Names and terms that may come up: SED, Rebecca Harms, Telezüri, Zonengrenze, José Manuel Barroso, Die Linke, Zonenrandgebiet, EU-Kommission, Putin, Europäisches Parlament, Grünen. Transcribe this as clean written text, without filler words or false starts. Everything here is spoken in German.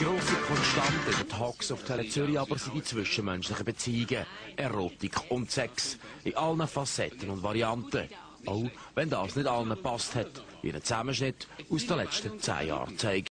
Die grosse Konstante der Talks auf Telezüri aber sind die zwischenmenschlichen Beziehungen, Erotik und Sex, in allen Facetten und Varianten. Auch wenn das nicht allen gepasst hat, wie der Zusammenschnitt aus den letzten 10 Jahren zeigt.